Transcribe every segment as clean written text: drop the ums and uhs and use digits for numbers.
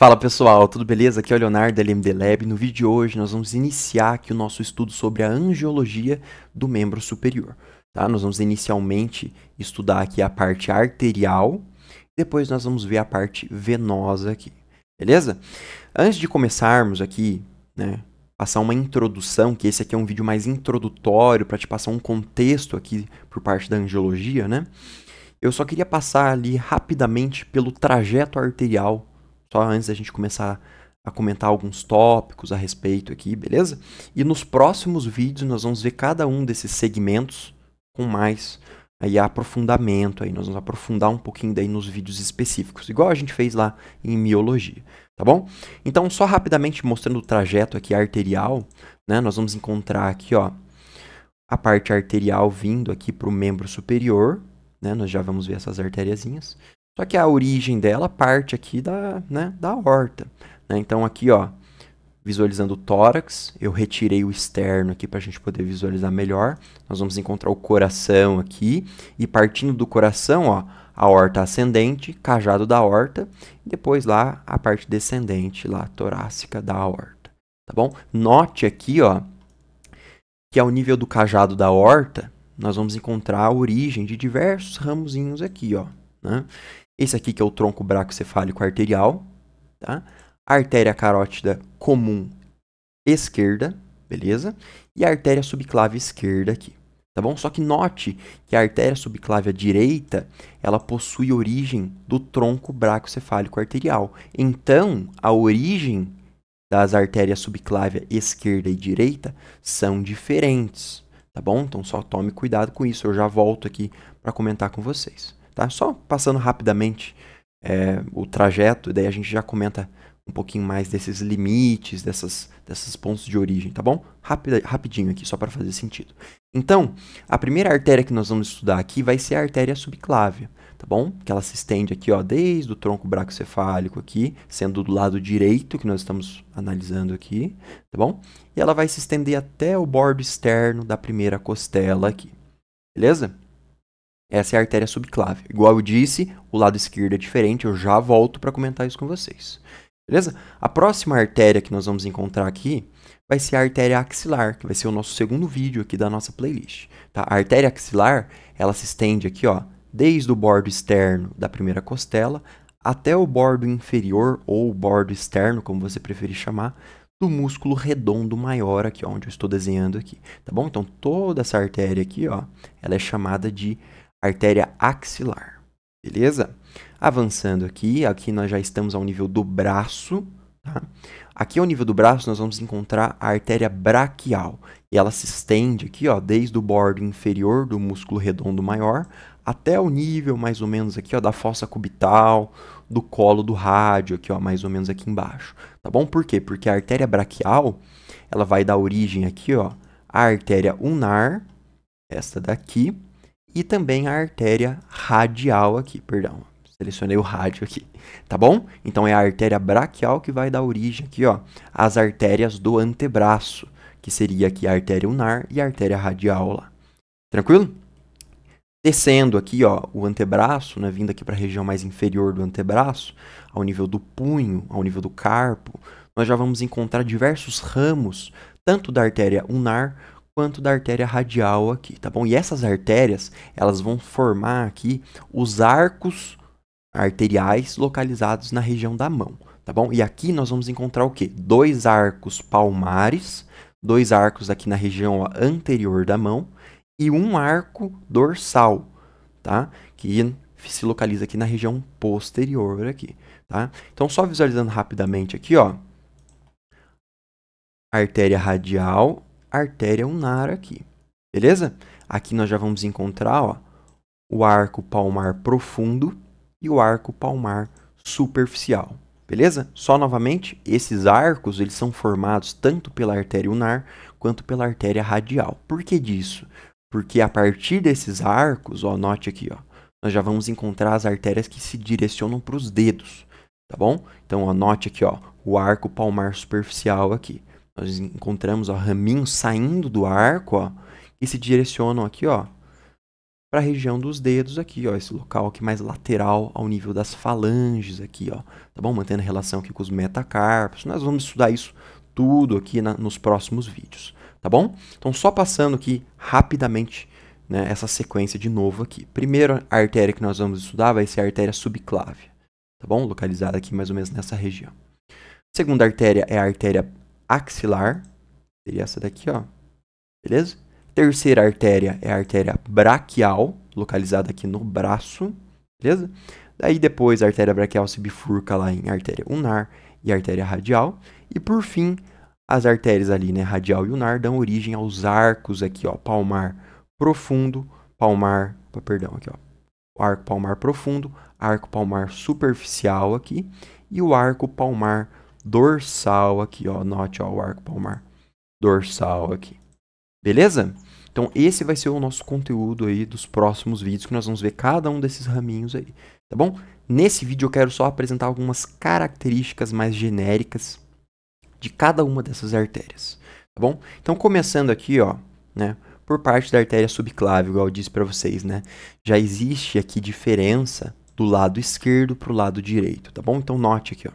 Fala pessoal, tudo beleza? Aqui é o Leonardo da LMD Lab. No vídeo de hoje nós vamos iniciar aqui o nosso estudo sobre a angiologia do membro superior. Tá? Nós vamos inicialmente estudar aqui a parte arterial, depois nós vamos ver a parte venosa aqui, beleza? Antes de começarmos aqui, né, passar uma introdução, que esse aqui é um vídeo mais introdutório para te passar um contexto aqui por parte da angiologia, né? Eu só queria passar ali rapidamente pelo trajeto arterial, só antes da gente começar a comentar alguns tópicos a respeito aqui, beleza? E nos próximos vídeos nós vamos ver cada um desses segmentos com mais aí aprofundamento. Aí nós vamos aprofundar um pouquinho daí nos vídeos específicos, igual a gente fez lá em miologia, tá bom? Então, só rapidamente mostrando o trajeto aqui arterial, né? Nós vamos encontrar aqui, ó, a parte arterial vindo aqui para o membro superior, né? Nós já vamos ver essas artériazinhas. Só que a origem dela parte aqui da, né, da aorta. Né? Então, aqui, ó, visualizando o tórax, eu retirei o externo aqui para a gente poder visualizar melhor. Nós vamos encontrar o coração aqui. E partindo do coração, ó, a aorta ascendente, cajado da aorta. E depois lá, a parte descendente, lá, torácica da aorta. Tá bom? Note aqui, ó, que ao nível do cajado da aorta, nós vamos encontrar a origem de diversos ramozinhos aqui, ó. Né? Esse aqui que é o tronco braquiocefálico arterial, tá? A artéria carótida comum esquerda, beleza? E a artéria subclávia esquerda aqui, tá bom? Só que note que a artéria subclávia direita, ela possui origem do tronco braquiocefálico arterial. Então, a origem das artérias subclávia esquerda e direita são diferentes, tá bom? Então, só tome cuidado com isso, eu já volto aqui para comentar com vocês. Tá? Só passando rapidamente o trajeto, daí a gente já comenta um pouquinho mais desses limites, desses pontos de origem, tá bom? Rapidinho aqui, só para fazer sentido. Então, a primeira artéria que nós vamos estudar aqui vai ser a artéria subclávia, tá bom? Que ela se estende aqui, ó, desde o tronco braquiocefálico aqui, sendo do lado direito que nós estamos analisando aqui, tá bom? E ela vai se estender até o bordo externo da primeira costela aqui, beleza? Essa é a artéria subclávia. Igual eu disse, o lado esquerdo é diferente, eu já volto para comentar isso com vocês. Beleza? A próxima artéria que nós vamos encontrar aqui vai ser a artéria axilar, que vai ser o nosso segundo vídeo aqui da nossa playlist. Tá? A artéria axilar, ela se estende aqui, ó, desde o bordo externo da primeira costela até o bordo inferior ou o bordo externo, como você preferir chamar, do músculo redondo maior aqui, ó, onde eu estou desenhando aqui. Tá bom? Então, toda essa artéria aqui, ó, ela é chamada de artéria axilar, beleza? Avançando aqui nós já estamos ao nível do braço, tá? Aqui ao nível do braço nós vamos encontrar a artéria braquial, e ela se estende aqui, ó, desde o bordo inferior do músculo redondo maior até o nível mais ou menos aqui, ó, da fossa cubital, do colo do rádio aqui, ó, mais ou menos aqui embaixo, tá bom? Por quê? Porque a artéria braquial, ela vai dar origem aqui, ó, à artéria ulnar, esta daqui, e também a artéria radial aqui, perdão, selecionei o rádio aqui, tá bom? Então, é a artéria braquial que vai dar origem aqui, ó, às artérias do antebraço, que seria aqui a artéria ulnar e a artéria radial lá. Tranquilo? Descendo aqui, ó, o antebraço, né, vindo aqui para a região mais inferior do antebraço, ao nível do punho, ao nível do carpo, nós já vamos encontrar diversos ramos, tanto da artéria ulnar quanto da artéria radial aqui, tá bom? E essas artérias, elas vão formar aqui os arcos arteriais localizados na região da mão, tá bom? E aqui nós vamos encontrar o quê? Dois arcos palmares, dois arcos aqui na região anterior da mão e um arco dorsal, tá? Que se localiza aqui na região posterior aqui, tá? Então, só visualizando rapidamente aqui, ó, artéria radial, artéria ulnar aqui, beleza? Aqui nós já vamos encontrar, ó, o arco palmar profundo e o arco palmar superficial, beleza? Só novamente, esses arcos, eles são formados tanto pela artéria ulnar quanto pela artéria radial. Por que disso? Porque a partir desses arcos, ó, note aqui, ó, nós já vamos encontrar as artérias que se direcionam para os dedos, tá bom? Então, ó, note aqui, ó, o arco palmar superficial aqui. Nós encontramos, ó, raminhos saindo do arco, ó, que se direcionam aqui, ó, para a região dos dedos aqui, ó, esse local aqui mais lateral ao nível das falanges aqui, ó, tá bom? Mantendo a relação aqui com os metacarpos. Nós vamos estudar isso tudo aqui nos próximos vídeos, tá bom? Então, só passando aqui rapidamente, né, essa sequência de novo aqui. Primeiro, a artéria que nós vamos estudar vai ser a artéria subclávia, tá bom? Localizada aqui mais ou menos nessa região. Segunda artéria é a artéria axilar, seria essa daqui, ó, beleza? Terceira artéria é a artéria braquial, localizada aqui no braço, beleza? Daí depois a artéria braquial se bifurca lá em artéria ulnar e artéria radial. E por fim, as artérias ali, né, radial e ulnar, dão origem aos arcos aqui, ó, palmar profundo, aqui, ó, arco palmar profundo, arco palmar superficial aqui e o arco palmar dorsal aqui, ó, note, ó, o arco palmar dorsal aqui. Beleza? Então, esse vai ser o nosso conteúdo aí dos próximos vídeos, que nós vamos ver cada um desses raminhos aí, tá bom? Nesse vídeo eu quero só apresentar algumas características mais genéricas de cada uma dessas artérias, tá bom? Então, começando aqui, ó, né, por parte da artéria subclávia, igual eu disse para vocês, né? Já existe aqui diferença do lado esquerdo para o lado direito, tá bom? Então, note aqui, ó.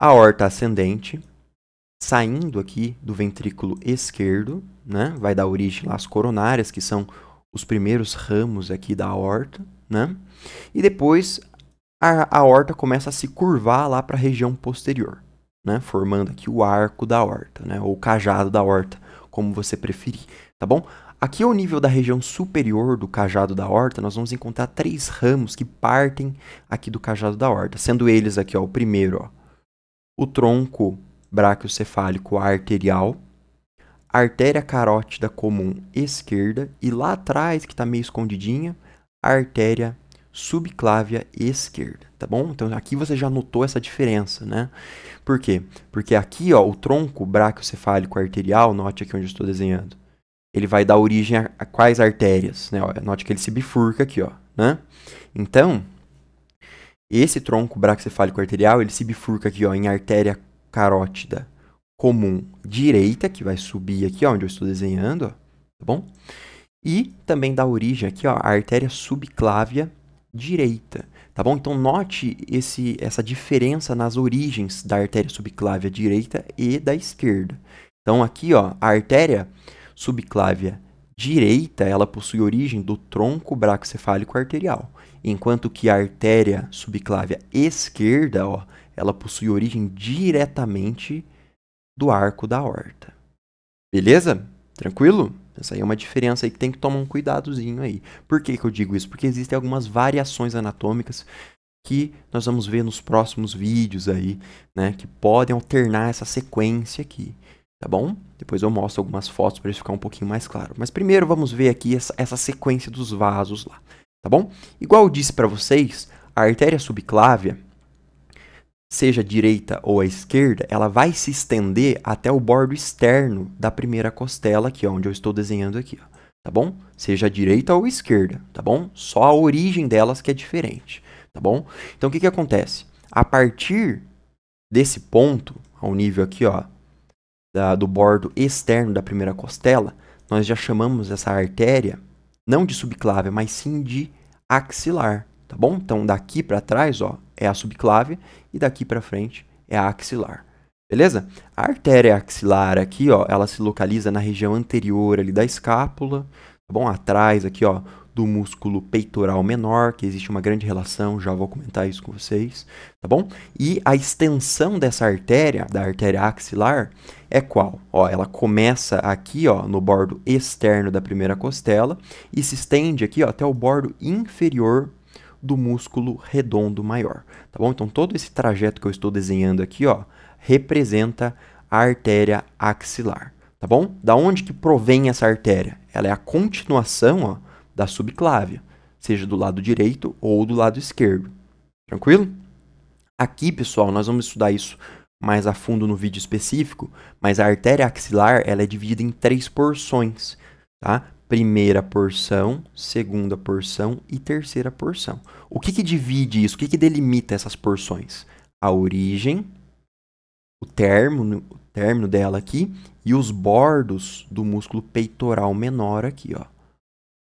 Aorta ascendente, saindo aqui do ventrículo esquerdo, né? Vai dar origem às coronárias, que são os primeiros ramos aqui da aorta, né? E depois a aorta começa a se curvar lá para a região posterior, né? Formando aqui o arco da aorta, né? Ou o cajado da aorta, como você preferir, tá bom? Aqui ao nível da região superior do cajado da aorta, nós vamos encontrar três ramos que partem aqui do cajado da aorta, sendo eles aqui, ó, o primeiro, ó, o tronco braquiocefálico arterial, artéria carótida comum esquerda e lá atrás, que está meio escondidinha, artéria subclávia esquerda, tá bom? Então, aqui você já notou essa diferença, né? Por quê? Porque aqui, ó, o tronco braquiocefálico arterial, note aqui onde eu estou desenhando, ele vai dar origem a quais artérias, né? Ó, note que ele se bifurca aqui, ó, né? Então, esse tronco braquiocefálico arterial, ele se bifurca aqui, ó, em artéria carótida comum direita, que vai subir aqui, ó, onde eu estou desenhando, ó, tá bom? E também dá origem aqui, ó, a artéria subclávia direita, tá bom? Então, note essa diferença nas origens da artéria subclávia direita e da esquerda. Então, aqui, ó, a artéria subclávia direita, ela possui origem do tronco braquiocefálico arterial, enquanto que a artéria subclávia esquerda, ó, ela possui origem diretamente do arco da aorta. Beleza? Tranquilo? Essa aí é uma diferença aí que tem que tomar um cuidadozinho aí. Por que que eu digo isso? Porque existem algumas variações anatômicas que nós vamos ver nos próximos vídeos aí, né, que podem alternar essa sequência aqui, tá bom? Depois eu mostro algumas fotos para isso ficar um pouquinho mais claro. Mas primeiro vamos ver aqui essa sequência dos vasos lá, tá bom? Igual eu disse para vocês, a artéria subclávia, seja a direita ou a esquerda, ela vai se estender até o bordo externo da primeira costela aqui, ó, onde eu estou desenhando aqui, ó, tá bom? Seja a direita ou a esquerda, tá bom? Só a origem delas que é diferente, tá bom? Então, o que que acontece? A partir desse ponto, ao nível aqui, ó, do bordo externo da primeira costela, nós já chamamos essa artéria não de subclávia, mas sim de axilar, tá bom? Então, daqui para trás, ó, é a subclávia e daqui para frente é a axilar, beleza? A artéria axilar aqui, ó, ela se localiza na região anterior ali da escápula, tá bom? Atrás aqui, ó, do músculo peitoral menor, que existe uma grande relação, já vou comentar isso com vocês, tá bom? E a extensão dessa artéria, da artéria axilar, é qual? Ó, ela começa aqui, ó, no bordo externo da primeira costela e se estende aqui, ó, até o bordo inferior do músculo redondo maior, tá bom? Então, todo esse trajeto que eu estou desenhando aqui, ó, representa a artéria axilar, tá bom? Da onde que provém essa artéria? Ela é a continuação, ó, da subclávia, seja do lado direito ou do lado esquerdo, tranquilo? Aqui, pessoal, nós vamos estudar isso mais a fundo no vídeo específico, mas a artéria axilar, ela é dividida em três porções, tá? Primeira porção, segunda porção e terceira porção. O que que divide isso? O que que delimita essas porções? A origem, o término dela aqui e os bordos do músculo peitoral menor aqui, ó.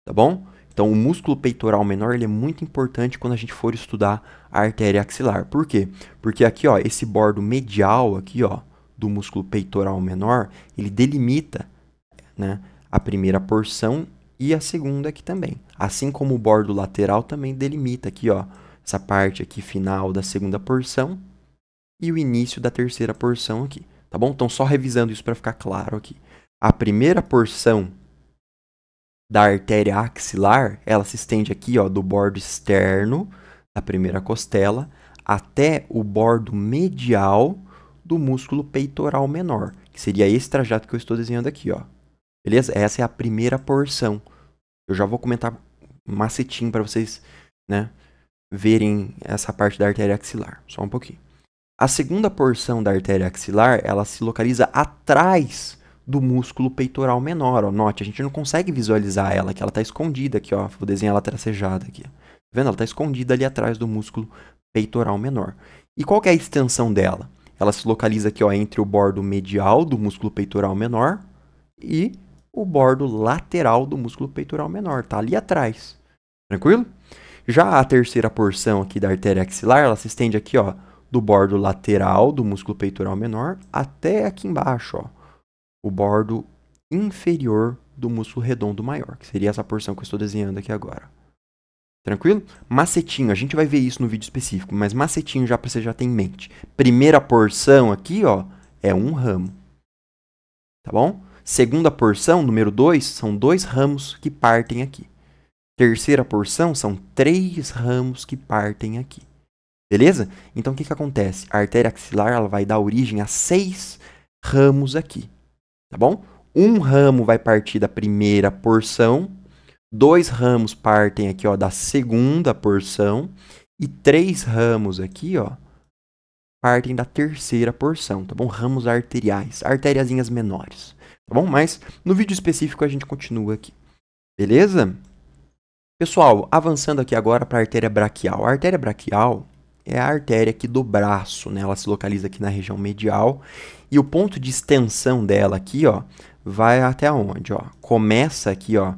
tá bom? Então, o músculo peitoral menor ele é muito importante quando a gente for estudar a artéria axilar. Por quê? Porque aqui, ó, esse bordo medial aqui, ó, do músculo peitoral menor, ele delimita, né, a primeira porção e a segunda aqui também. Assim como o bordo lateral também delimita aqui, ó, essa parte aqui final da segunda porção e o início da terceira porção aqui, tá bom? Então, só revisando isso para ficar claro aqui. A primeira porção da artéria axilar, ela se estende aqui, ó, do bordo externo da primeira costela até o bordo medial do músculo peitoral menor, que seria esse trajeto que eu estou desenhando aqui, ó. Beleza? Essa é a primeira porção. Eu já vou comentar macetinho para vocês, né, verem essa parte da artéria axilar, só um pouquinho. A segunda porção da artéria axilar, ela se localiza atrás do músculo peitoral menor, ó. Note, a gente não consegue visualizar ela, que ela está escondida aqui, ó. Vou desenhar ela tracejada aqui. Tá vendo? Ela está escondida ali atrás do músculo peitoral menor. E qual que é a extensão dela? Ela se localiza aqui, ó, entre o bordo medial do músculo peitoral menor e o bordo lateral do músculo peitoral menor. Tá ali atrás. Tranquilo? Já a terceira porção aqui da artéria axilar, ela se estende aqui, ó, do bordo lateral do músculo peitoral menor até aqui embaixo, ó, o bordo inferior do músculo redondo maior, que seria essa porção que eu estou desenhando aqui agora. Tranquilo? Macetinho, a gente vai ver isso no vídeo específico, mas macetinho já para você já ter em mente. Primeira porção aqui, ó, é um ramo. Tá bom? Segunda porção, número 2, são 2 ramos que partem aqui. Terceira porção são 3 ramos que partem aqui. Beleza? Então, o que acontece? A artéria axilar ela vai dar origem a 6 ramos aqui. Tá bom? Um ramo vai partir da primeira porção, 2 ramos partem aqui, ó, da segunda porção e 3 ramos aqui, ó, partem da terceira porção, tá bom? Ramos arteriais, artériazinhas menores, tá bom? Mas no vídeo específico a gente continua aqui, beleza? Pessoal, avançando aqui agora para a artéria braquial. A artéria braquial é a artéria aqui do braço, né? Ela se localiza aqui na região medial. E o ponto de extensão dela aqui, ó, vai até onde, ó? Começa aqui, ó,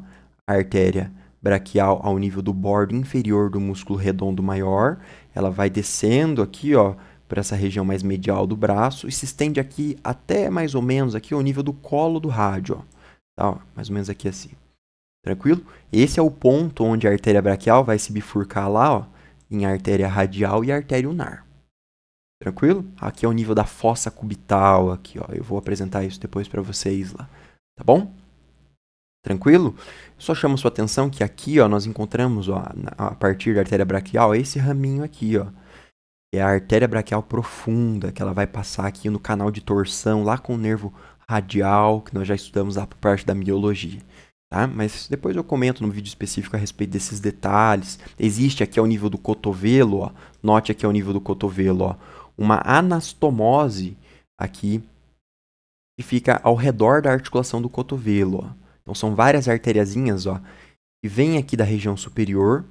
a artéria braquial ao nível do bordo inferior do músculo redondo maior. Ela vai descendo aqui, ó, para essa região mais medial do braço e se estende aqui até mais ou menos aqui ao nível do colo do rádio, ó. Tá, ó, mais ou menos aqui assim. Tranquilo? Esse é o ponto onde a artéria braquial vai se bifurcar lá, ó, em artéria radial e artéria ulnar. Tranquilo? Aqui é o nível da fossa cubital, aqui, ó. Eu vou apresentar isso depois para vocês lá, tá bom? Tranquilo? Só chamo sua atenção que aqui, ó, nós encontramos, ó, a partir da artéria braquial, esse raminho aqui, ó. É a artéria braquial profunda, que ela vai passar aqui no canal de torção, lá com o nervo radial, que nós já estudamos lá por parte da miologia. Tá? Mas depois eu comento no vídeo específico a respeito desses detalhes. Existe aqui ao nível do cotovelo, ó, note aqui ao nível do cotovelo, ó, uma anastomose aqui que fica ao redor da articulação do cotovelo. Ó. Então são várias artériazinhas, ó, que vêm aqui da região superior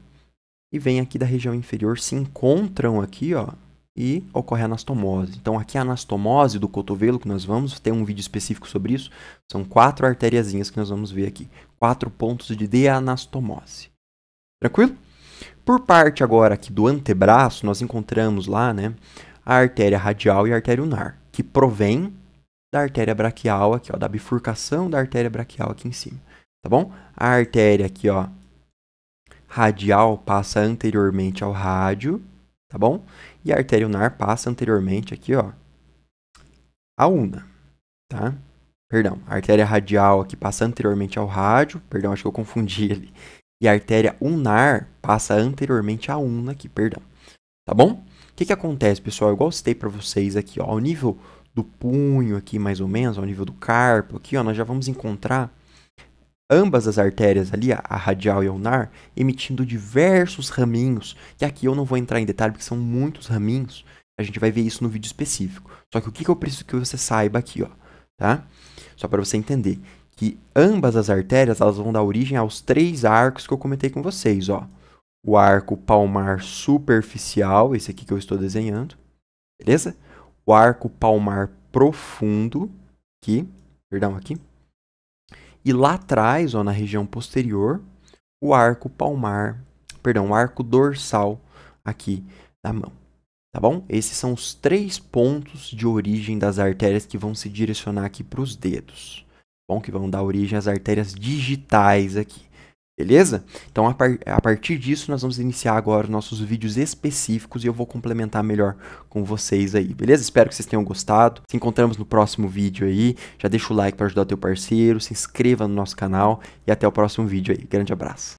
e vêm aqui da região inferior, se encontram aqui, ó, e ocorre a anastomose. Então, aqui a anastomose do cotovelo, que nós vamos ter um vídeo específico sobre isso, são 4 artériazinhas que nós vamos ver aqui. 4 pontos de anastomose. Tranquilo? Por parte agora aqui do antebraço, nós encontramos lá, né, a artéria radial e a artéria ulnar, que provém da artéria braquial aqui, ó, da bifurcação da artéria braquial aqui em cima, tá bom? A artéria aqui, ó, radial passa anteriormente ao rádio, tá bom? E a artéria ulnar passa anteriormente aqui, ó, a ulna, tá? Perdão, a artéria radial aqui passa anteriormente ao rádio, perdão, acho que eu confundi ali. E a artéria ulnar passa anteriormente à ulna aqui, perdão. Tá bom? O que acontece, pessoal? Igual eu citei para vocês aqui, ó, ao nível do punho aqui, mais ou menos, ao nível do carpo aqui, ó, nós já vamos encontrar ambas as artérias ali, a radial e a ulnar, emitindo diversos raminhos, que aqui eu não vou entrar em detalhe porque são muitos raminhos, a gente vai ver isso no vídeo específico. Só que o que eu preciso que você saiba aqui, ó, tá? Só para você entender que ambas as artérias, elas vão dar origem aos 3 arcos que eu comentei com vocês, ó. O arco palmar superficial, esse aqui que eu estou desenhando, beleza? O arco palmar profundo, aqui, perdão, aqui. E lá atrás, ó, na região posterior, o arco palmar, perdão, o arco dorsal aqui da mão, tá bom? Esses são os três pontos de origem das artérias que vão se direcionar aqui para os dedos, bom? Que vão dar origem às artérias digitais aqui, beleza? Então, a partir disso, nós vamos iniciar agora os nossos vídeos específicos e eu vou complementar melhor com vocês aí, beleza? Espero que vocês tenham gostado. Se encontramos no próximo vídeo aí, já deixa o like para ajudar o teu parceiro, se inscreva no nosso canal e até o próximo vídeo aí. Grande abraço!